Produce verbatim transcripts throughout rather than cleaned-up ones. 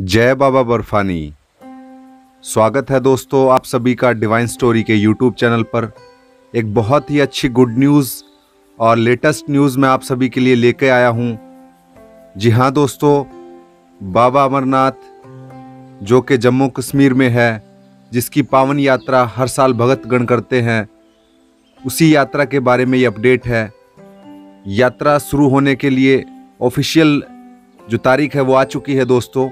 जय बाबा बर्फानी। स्वागत है दोस्तों आप सभी का डिवाइन स्टोरी के यूट्यूब चैनल पर। एक बहुत ही अच्छी गुड न्यूज़ और लेटेस्ट न्यूज़ मैं आप सभी के लिए लेके आया हूँ। जी हाँ दोस्तों, बाबा अमरनाथ जो कि जम्मू कश्मीर में है, जिसकी पावन यात्रा हर साल भक्तगण करते हैं, उसी यात्रा के बारे में ये अपडेट है। यात्रा शुरू होने के लिए ऑफिशियल जो तारीख है वो आ चुकी है दोस्तों,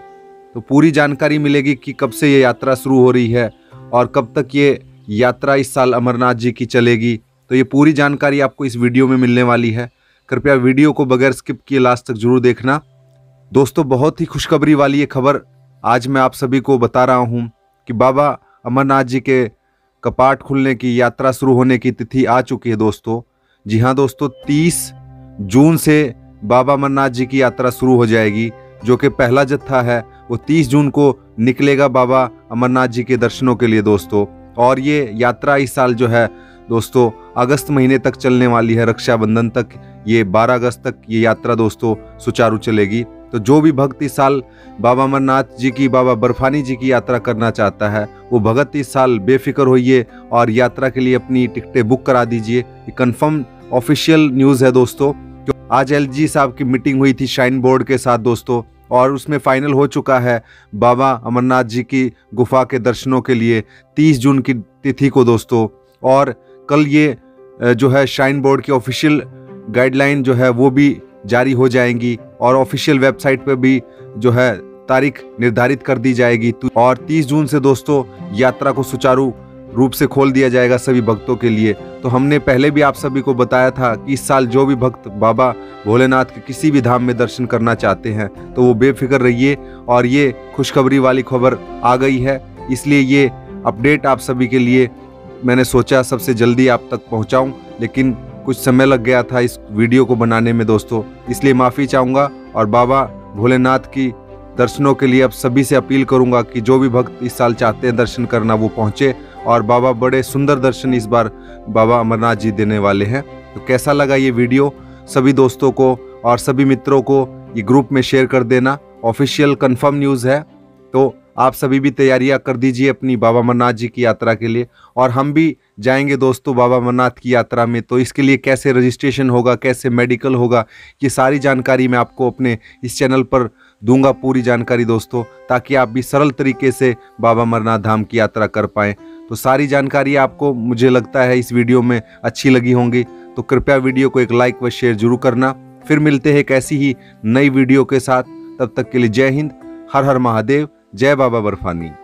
तो पूरी जानकारी मिलेगी कि कब से ये यात्रा शुरू हो रही है और कब तक ये यात्रा इस साल अमरनाथ जी की चलेगी। तो ये पूरी जानकारी आपको इस वीडियो में मिलने वाली है। कृपया वीडियो को बगैर स्किप किए लास्ट तक जरूर देखना। दोस्तों बहुत ही खुशखबरी वाली ये खबर आज मैं आप सभी को बता रहा हूँ कि बाबा अमरनाथ जी के कपाट खुलने की, यात्रा शुरू होने की तिथि आ चुकी है दोस्तों। जी हाँ दोस्तों, तीस जून से बाबा अमरनाथ जी की यात्रा शुरू हो जाएगी, जो कि पहला जत्था है वो तीस जून को निकलेगा बाबा अमरनाथ जी के दर्शनों के लिए दोस्तों। और ये यात्रा इस साल जो है दोस्तों अगस्त महीने तक चलने वाली है, रक्षाबंधन तक। ये बारह अगस्त तक ये यात्रा दोस्तों सुचारू चलेगी। तो जो भी भक्त इस साल बाबा अमरनाथ जी की, बाबा बर्फानी जी की यात्रा करना चाहता है वो भगत इस साल बेफिक्र होइए और यात्रा के लिए अपनी टिकटें बुक करा दीजिए। ये कन्फर्म ऑफिशियल न्यूज़ है दोस्तों। आज एल जी साहब की मीटिंग हुई थी श्राइन बोर्ड के साथ दोस्तों, और उसमें फाइनल हो चुका है बाबा अमरनाथ जी की गुफा के दर्शनों के लिए तीस जून की तिथि को दोस्तों। और कल ये जो है श्राइन बोर्ड की ऑफिशियल गाइडलाइन जो है वो भी जारी हो जाएंगी और ऑफिशियल वेबसाइट पे भी जो है तारीख निर्धारित कर दी जाएगी। और तीस जून से दोस्तों यात्रा को सुचारू रूप से खोल दिया जाएगा सभी भक्तों के लिए। तो हमने पहले भी आप सभी को बताया था कि इस साल जो भी भक्त बाबा भोलेनाथ के किसी भी धाम में दर्शन करना चाहते हैं तो वो बेफिक्र रहिए। और ये खुशखबरी वाली खबर आ गई है, इसलिए ये अपडेट आप सभी के लिए मैंने सोचा सबसे जल्दी आप तक पहुंचाऊं, लेकिन कुछ समय लग गया था इस वीडियो को बनाने में दोस्तों, इसलिए माफ़ी चाहूँगा। और बाबा भोलेनाथ की दर्शनों के लिए अब सभी से अपील करूँगा कि जो भी भक्त इस साल चाहते हैं दर्शन करना वो पहुँचे, और बाबा बड़े सुंदर दर्शन इस बार बाबा अमरनाथ जी देने वाले हैं। तो कैसा लगा ये वीडियो सभी दोस्तों को और सभी मित्रों को ये ग्रुप में शेयर कर देना। ऑफिशियल कंफर्म न्यूज़ है, तो आप सभी भी तैयारियां कर दीजिए अपनी बाबा अमरनाथ जी की यात्रा के लिए। और हम भी जाएंगे दोस्तों बाबा अमरनाथ की यात्रा में, तो इसके लिए कैसे रजिस्ट्रेशन होगा, कैसे मेडिकल होगा, ये सारी जानकारी मैं आपको अपने इस चैनल पर दूंगा, पूरी जानकारी दोस्तों, ताकि आप भी सरल तरीके से बाबा अमरनाथ धाम की यात्रा कर पाएँ। तो सारी जानकारी आपको, मुझे लगता है, इस वीडियो में अच्छी लगी होंगी। तो कृपया वीडियो को एक लाइक व शेयर जरूर करना। फिर मिलते हैं एक ऐसी ही नई वीडियो के साथ, तब तक के लिए जय हिंद, हर हर महादेव, जय बाबा बर्फानी।